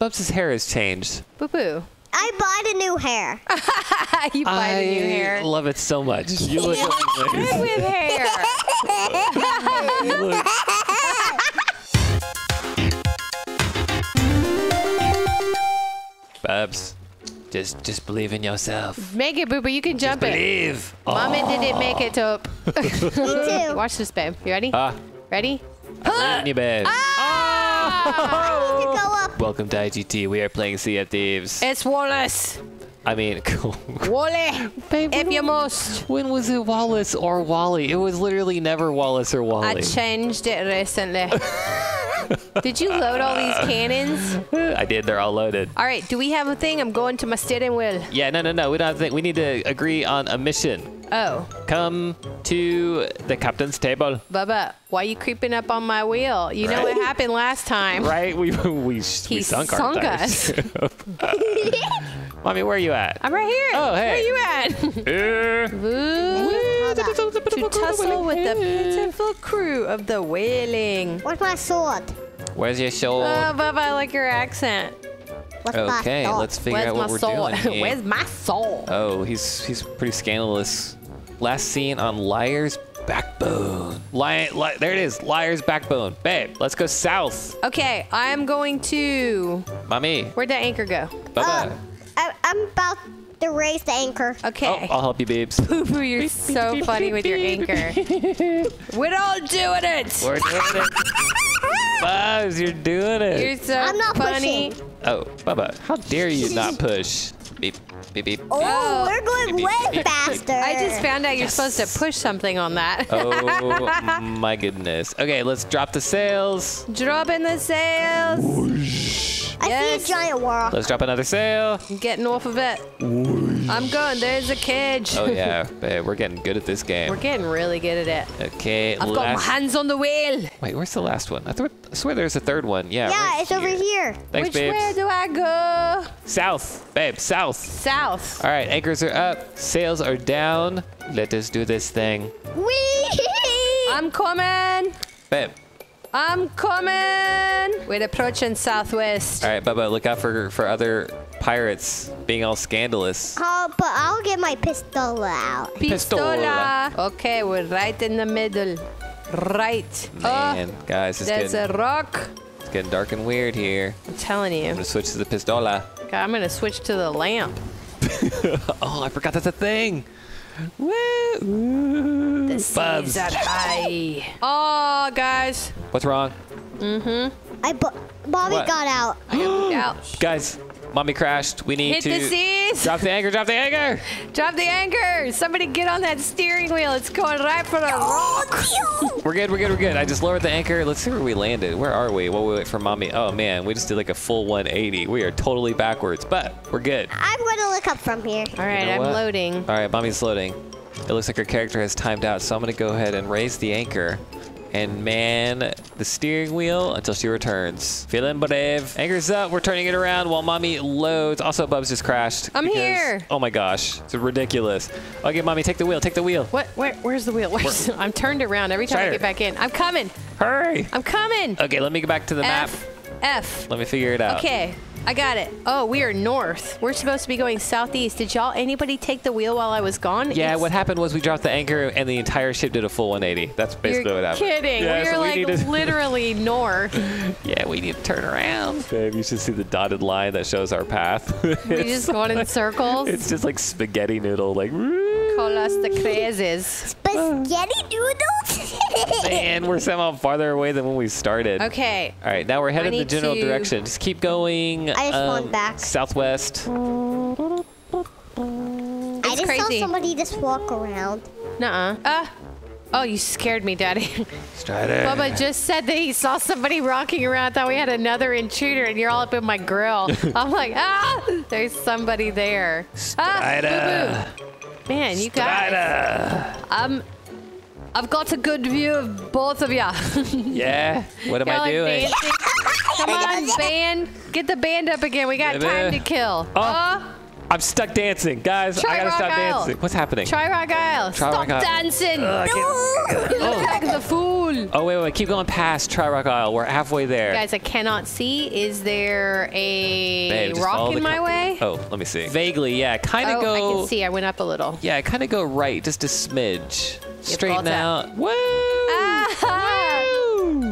Bubs' hair has changed. Boo-boo. I bought a new hair. You bought a new hair. I love it so much. You look amazing. With hair. You look Bubs, just believe in yourself. Make it, Boo Boo. You can jump it. Believe. Mama didn't make it, Tope. Me too. Watch this, babe. You ready? Ready? Huh? You, babe. Oh! Go up. Welcome to IGT. We are playing Sea of Thieves. It's Wallace. I mean, Wally. Babe, if you must. When was it Wallace or Wally? It was literally never Wallace or Wally. I changed it recently. Did you load all these cannons? I did. They're all loaded. All right. Do we have a thing? I'm going to my steering wheel. Yeah. No. We don't have a thing. We need to agree on a mission. Oh. Come to the captain's table. Bubba, why are you creeping up on my wheel? You know what happened last time. Right? We sunk our dice. Mommy, where are you at? I'm right here. Oh, hey. Where are you at? To tussle with the pitiful crew of the whaling. Where's my sword? Where's your sword? Oh, Bubba, I like your accent. Okay, let's figure out what we're doing. Where's my soul? Oh, he's pretty scandalous. Last seen on Liar's Backbone. There it is, Liar's Backbone. Babe, let's go south. Okay, I'm going to... Mommy. Where'd that anchor go? Bubba. I'm about to raise the anchor. Okay. Oh, I'll help you, babes. Boo-boo, you're so funny with your anchor. We're all doing it. We're doing it. Bubs, you're doing it. You're so I'm not funny. Pushing. Oh, Bubba, how dare you not push? Beep, beep, beep. Oh, we're going way faster. I just found out you're supposed to push something on that. Oh, my goodness. Okay, let's drop the sails. Dropping the sails. Whoosh. I see a giant wall. Let's drop another sail. I'm getting off of it. Whoosh. I'm going. There's a cage. Oh, yeah. Babe, we're getting good at this game. We're getting really good at it. Okay. I've got my hands on the wheel. Wait, where's the last one? I swear there's a third one. Yeah, it's over here. Thanks, babes. Where do I go? South, babe. South. South. All right, anchors are up. Sails are down. Let us do this thing. Whee! I'm coming. Babe. I'm coming. We're approaching southwest. All right, Bubba, look out for other pirates being all scandalous. Oh, but I'll get my pistola out. Pistola. Okay, we're right in the middle. Right. Man, guys, there's a rock. It's getting dark and weird here. I'm telling you. I'm gonna switch to the pistola. Okay, I'm gonna switch to the lamp. Oh, I forgot that's a thing. Woo! The sea's at high. Oh, guys. What's wrong? Mm-hmm. Mommy got out. I got out. Guys. Mommy crashed. We need to hit the seas. Drop the anchor. Drop the anchor. Drop the anchor. Somebody get on that steering wheel. It's going right for the rock. We're good. We're good. We're good. I just lowered the anchor. Let's see where we landed. Where are we? Well, we wait for Mommy. Oh, man. We just did like a full 180. We are totally backwards, but we're good. I'm going to look up from here. All right. You know I'm loading. All right. Mommy's loading. It looks like her character has timed out, so I'm going to go ahead and raise the anchor. And man, the steering wheel until she returns. Feeling brave. Anchor's up. We're turning it around while Mommy loads. Also, Bubs just crashed. I'm here. Oh my gosh. It's ridiculous. Okay, Mommy, take the wheel. Take the wheel. What? Where's the wheel? I'm turned around every time I get back in. I'm coming. Hurry. I'm coming. Okay, let me go back to the map. Let me figure it out. Okay. I got it. Oh, we are north. We're supposed to be going southeast. Did anybody take the wheel while I was gone? Yeah, what happened was we dropped the anchor and the entire ship did a full 180. That's basically what happened. You're kidding. Yeah, we were like literally north. Yeah, we need to turn around. Babe, you should see the dotted line that shows our path. We just going in circles. It's just like spaghetti noodle. Like, call us the crazies. Spaghetti noodles? Man, we're somehow farther away than when we started. Okay. All right, now we're headed in the general direction. Just keep going. I just want back. Southwest. I just saw somebody just walk around. Nuh-uh. Oh, you scared me, Daddy. Bubba just said that he saw somebody rocking around. I thought we had another intruder, and you're all up in my grill. I'm like, there's somebody there. Boo-boo. Man, you guys. I've got a good view of both of ya. Yeah. What am I doing? Come on, band. Get the band up again. We got time to kill. Oh. I'm stuck dancing. Guys, I gotta stop dancing. What's happening? Try Rock Isle. Stop dancing. No! You look like the fool. Oh, wait, wait. Keep going past Try Rock Isle. We're halfway there. Guys, I cannot see. Is there a rock in my way? Oh, let me see. Vaguely, yeah. Kind of go. I can see. I went up a little. Yeah, kind of go right. Just a smidge. Straighten out. Woo!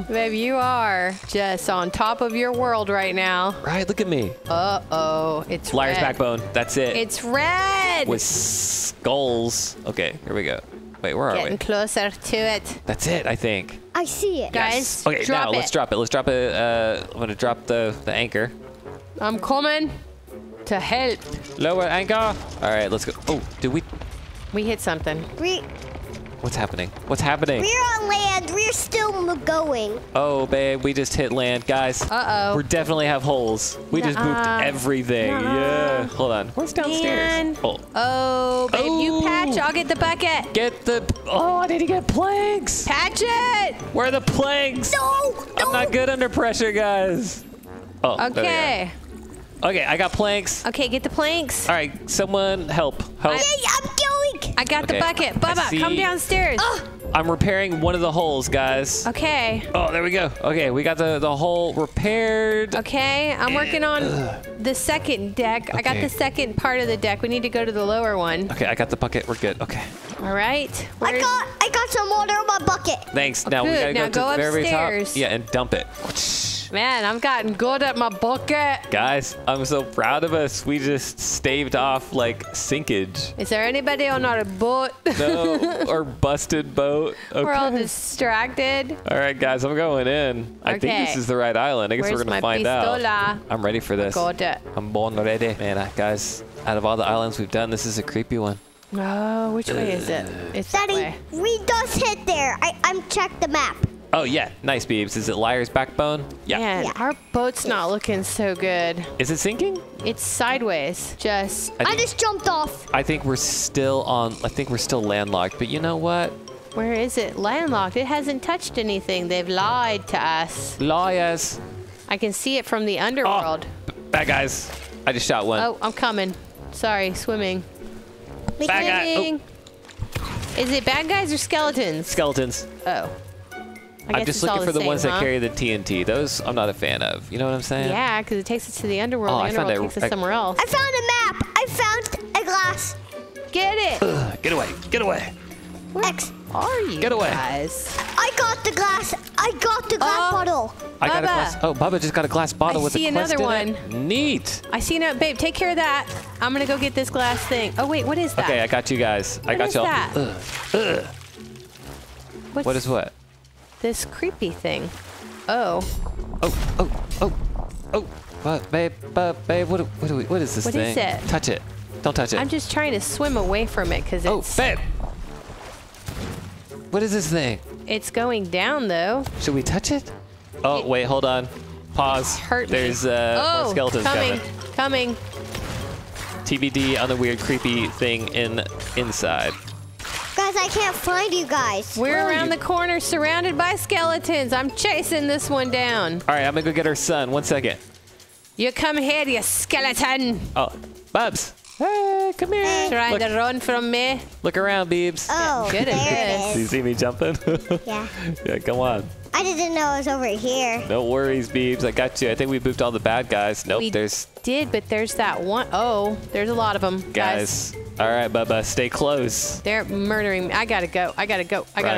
Babe, you are just on top of your world right now. Right, look at me. Uh-oh, it's red. Liar's Backbone, that's it. It's red! With skulls. Okay, here we go. Wait, where are we? Getting closer to it. That's it, I think. I see it. Yes. Guys, okay, drop it. Let's drop it. Let's drop it. I'm gonna drop the anchor. I'm coming to help. Lower anchor. All right, let's go. Oh, did we? We hit something. What's happening? What's happening? We're on land. We're still going. Oh, babe. We just hit land. Guys. Uh-oh. We definitely have holes. We just moved everything. Yeah. Hold on. Where's downstairs? Oh. Oh, babe. Oh. You patch. I'll get the bucket. Get the... Oh, I need to get planks. Patch it. Where are the planks? No. I'm not good under pressure, guys. Oh, okay. Okay, I got planks. Okay, get the planks. All right. Someone help. Help. I'm I got the bucket. Bubba, come downstairs. I'm repairing one of the holes, guys. Okay. Oh, there we go. Okay, we got the hole repaired. Okay, I'm working on the second deck. Okay. I got the second part of the deck. We need to go to the lower one. Okay, I got the bucket. We're good. Okay. All right. I got some water in my bucket. Thanks. Now we gotta go to the very top. Yeah, and dump it. Man, I've gotten good at my bucket. Guys, I'm so proud of us. We just staved off, like, sinkage. Is there anybody on our boat? No, our busted boat. Okay. We're all distracted. All right, guys, I'm going in. I think this is the right island. I guess we're going to find out. I'm ready for this. Got it. I'm born ready. Man, guys, out of all the islands we've done, this is a creepy one. Oh, which way is it? It's Daddy, that way. We just hit there. I'm checked the map. Oh, yeah. Nice, Beebs. Is it Liar's Backbone? Yeah. Man, our boat's not looking so good. Is it sinking? It's sideways. I just jumped off. I think we're still landlocked, but you know what? Where is it? Landlocked. It hasn't touched anything. They've lied to us. Liars. I can see it from the underworld. Oh, bad guys. I just shot one. Oh, I'm coming. Sorry. Swimming. Bad guy. Oh. Is it bad guys or skeletons? Skeletons. Oh. I'm just looking for the ones that carry the TNT. Those I'm not a fan of. You know what I'm saying? Yeah, because it takes us to the underworld. Oh, the underworld takes us somewhere else. I found a map. I found a glass. Get it. Ugh, get away. Get away. Where are you guys? I got the glass. I got the glass bottle. I got a glass. Oh, Bubba just got a glass bottle with a quest in it. I see another one. Neat. I see another. Babe, take care of that. I'm going to go get this glass thing. Oh, wait. What is that? Okay, I got you guys. I got y'all. What is what? This creepy thing. Oh. What, babe? What is this thing? What is it? Touch it. Don't touch it. I'm just trying to swim away from it because it's... Oh, babe! What is this thing? It's going down, though. Should we touch it? Oh, wait, hold on. Pause. There's more skeletons coming. TBD on the weird, creepy thing inside. Guys, I can't find you guys. We're around the corner, surrounded by skeletons. I'm chasing this one down. All right, I'm gonna go get her son. 1 second. You come here, you skeleton. Oh, Bubs. Hey, come here. Trying to run from me. Look around, Beebs. Oh, good at this. You see me jumping? Yeah. Yeah, come on. I didn't know it was over here. No worries, Beebs. I got you. I think we booped all the bad guys. Nope, but there's that one. Oh, there's a lot of them, guys. All right, Bubba, stay close. They're murdering me. I gotta go. I gotta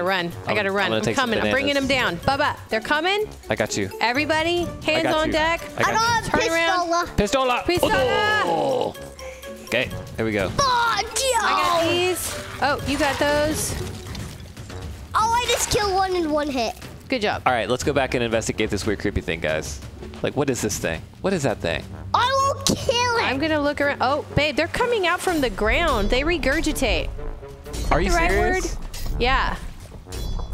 run. I'm coming. I'm bringing them down. Bubba, they're coming. I got you. Everybody, hands on deck. I got you. Turn around. Pistola. Oh. Okay, here we go. I got these. Oh, you got those. Oh, I just killed one in one hit. Good job. All right, let's go back and investigate this weird, creepy thing, guys. Like, what is this thing? What is that thing? I will kill it. I'm going to look around. Oh, babe, they're coming out from the ground. They regurgitate. Are you serious? Yeah.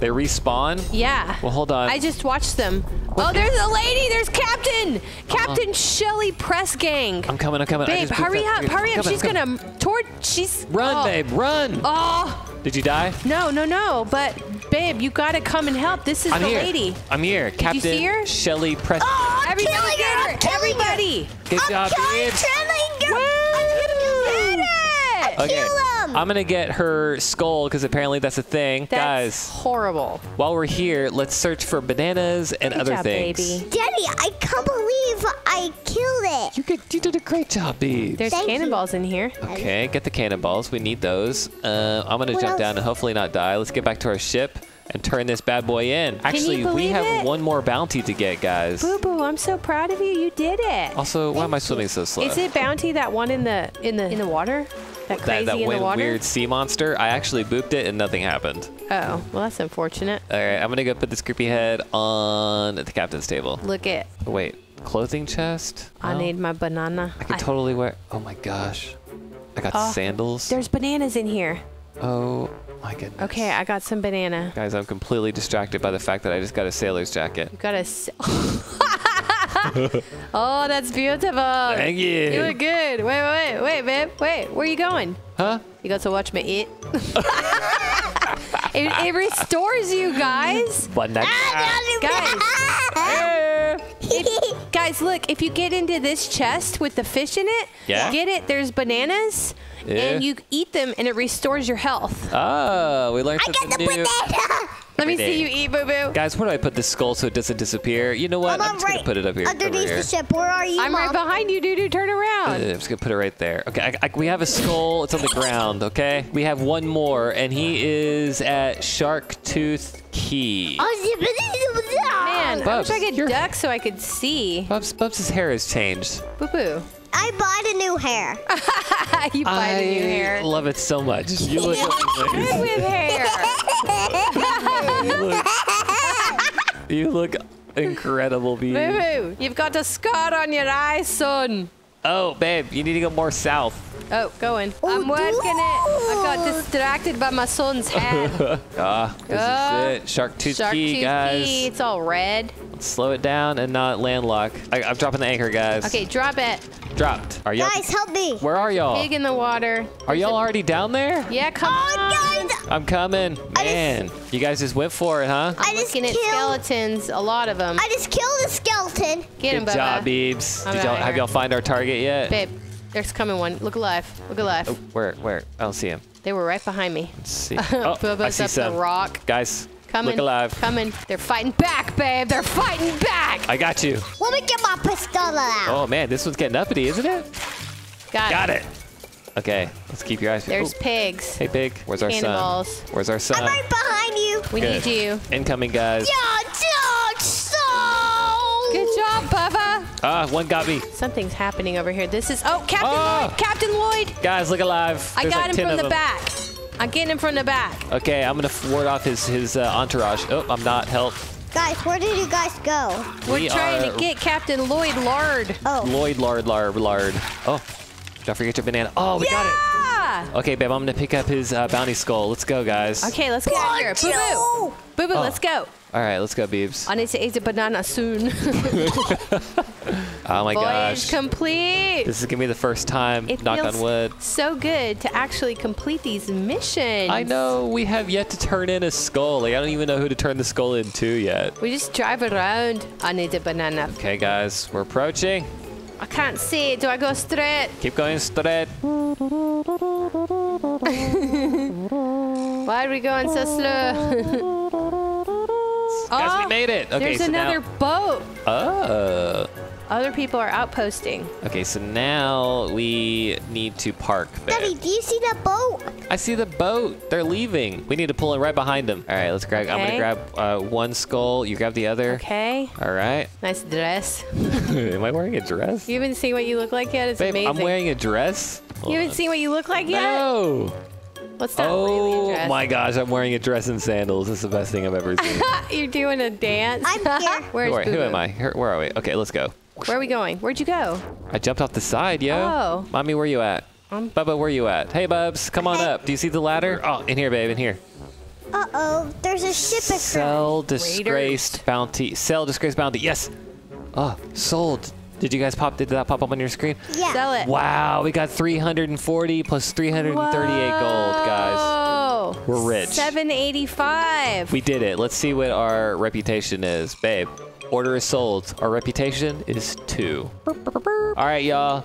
They respawn? Yeah. Well, hold on. I just watched them. Oh, there's a lady. There's Captain. Captain Shelly Press Gang. I'm coming. Babe, hurry up. She's going to Run, babe, run. Oh. Did you die? No. But, babe, you got to come and help. This is the lady. I'm here. Captain Shelly Press Gang. Everybody. Good job, babe. I'm killing her. it! Okay. Kill him! I'm gonna get her skull because apparently that's a thing. That's horrible. While we're here, let's search for bananas and other things. Baby. Daddy, I can't believe I killed it. You did a great job, Beebs. There's cannonballs in here. Okay, get the cannonballs. We need those. I'm gonna jump down and hopefully not die. Let's get back to our ship and turn this bad boy in. Actually, we have one more bounty to get, guys. Boo Boo, I'm so proud of you. You did it. Also, why am I swimming so slow? Is it bounty that one in the water? That crazy in the water? Weird sea monster. I actually booped it and nothing happened. Oh, well, that's unfortunate. All right, I'm gonna go put this creepy head on the captain's table. Look it. Wait, clothing chest? No. I need my banana. I could totally wear. Oh my gosh, I got sandals. There's bananas in here. Oh. My goodness. Okay, I got some banana. Guys, I'm completely distracted by the fact that I just got a sailor's jacket. You got a... Oh, that's beautiful. Thank you. You look good. Wait, babe. Wait, where are you going? Huh? You got to watch me eat. It restores you guys. Guys, look, if you get into this chest with the fish in it, get it, there's bananas. Yeah. And you eat them, and it restores your health. Oh, we learned something new. I got the banana! Let me see you eat, Boo-Boo. Guys, where do I put this skull so it doesn't disappear? You know what? I'm just going to put it up here. Underneath the ship. Where are you, Mom? I'm right behind you, Doo-Doo. Turn around. I'm just going to put it right there. Okay, we have a skull. It's on the ground, okay? We have one more, and he is at Shark Tooth Key. Man, Bubs, I wish I could duck so I could see. Bubs' hair has changed. Boo-Boo. I bought a new hair. You bought a new hair. I love it so much. You look amazing. With hair. You look incredible, Bee. Boo-Boo, you've got a scar on your eye, son. Oh, babe, you need to go more south. Oh, going. Oh, I'm working it. I got distracted by my son's head. This is it. Shark Tooth Key, guys. It's all red. Let's slow it down and not landlock. I'm dropping the anchor, guys. Okay, drop it. Dropped. Are y'all? Guys, help me. Where are y'all? Big in the water. Are y'all already down there? Yeah, come on. Guys. I'm coming. Man, you guys just went for it, huh? I'm looking at skeletons, a lot of them. I just killed a skeleton. Get him, Bubba. Good job, Beebs. Have y'all find our target yet? Babe, there's coming one. Look alive. Look alive. Oh, where? I don't see him. They were right behind me. Let's see. Bubba's up the rock. Guys. Coming. Look alive. Coming. They're fighting back, babe. They're fighting back. I got you. Let me get my pistola out. Oh, man. This one's getting uppity, isn't it? Got it. Okay. Let's keep your eyes peeled. There's pigs. Hey, pig. Where's our son? Where's our son? I'm right behind you. We need you. Incoming, guys. Yeah, good job, Bubba. One got me. Something's happening over here. This is... Oh, Captain Lloyd. Captain Lloyd. Guys, look alive. There's I got him from the back. I'm getting him from the back. Okay, I'm going to ward off his entourage. Oh, I'm not. Help. Guys, where did you guys go? We're trying to get Captain Lloyd Lard. Oh. Lloyd Lard. Oh, don't forget your banana. Oh, we got it. Okay, babe, I'm going to pick up his bounty skull. Let's go, guys. Okay, let's get out of here. Boo-Boo. Boo-Boo, let's go. All right, let's go, Beebs. I need to eat a banana soon. Oh my gosh. Voyage complete. This is going to be the first time, knock on wood. So good to actually complete these missions. I know. We have yet to turn in a skull. Like, I don't even know who to turn the skull into yet. We just drive around. I need a banana. Okay, guys. We're approaching. I can't see. Do I go straight? Keep going straight. Why are we going so slow? Guys, we made it. Okay, there's another boat. Oh. Other people are outposting. Okay, so now we need to park there. Daddy, do you see that boat? I see the boat. They're leaving. We need to pull in right behind them. All right, let's grab. Okay. I'm gonna grab one skull. You grab the other. Okay. All right. Nice dress. Am I wearing a dress? You haven't seen what you look like yet. It's amazing. I'm wearing a dress. You haven't seen what you look like yet. No. What's that? Oh my gosh, I'm wearing a dress and sandals. It's the best thing I've ever seen. You're doing a dance. I'm here. Who am I? Where are we? Okay, let's go. Where are we going? Where'd you go? I jumped off the side, yo. Oh. Mommy, where you at? Bubba, where you at? Hey, Bubs, come on up. Do you see the ladder? Oh, in here, babe, in here. Uh-oh, there's a ship. Sell disgraced bounty. Sell disgraced bounty. Yes. Oh, sold. Did you guys pop? Did that pop up on your screen? Yeah. Sell it. Wow, we got 340 plus 338 gold, guys. We're rich. 785. We did it. Let's see what our reputation is, babe. Order is sold. Our reputation is 2. All right, y'all.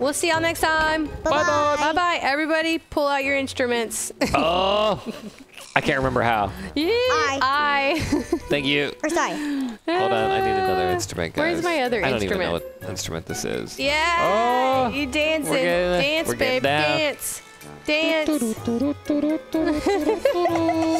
We'll see y'all next time. Bye-bye. Bye-bye. Everybody, pull out your instruments. Oh, I can't remember how. Yeah. I. Thank you. Or sorry. Hold on, I need another instrument, guys. Where's my other instrument? I don't even know what instrument this is. Yeah. Oh, you dancing. Dance, babe. Dance. Dance.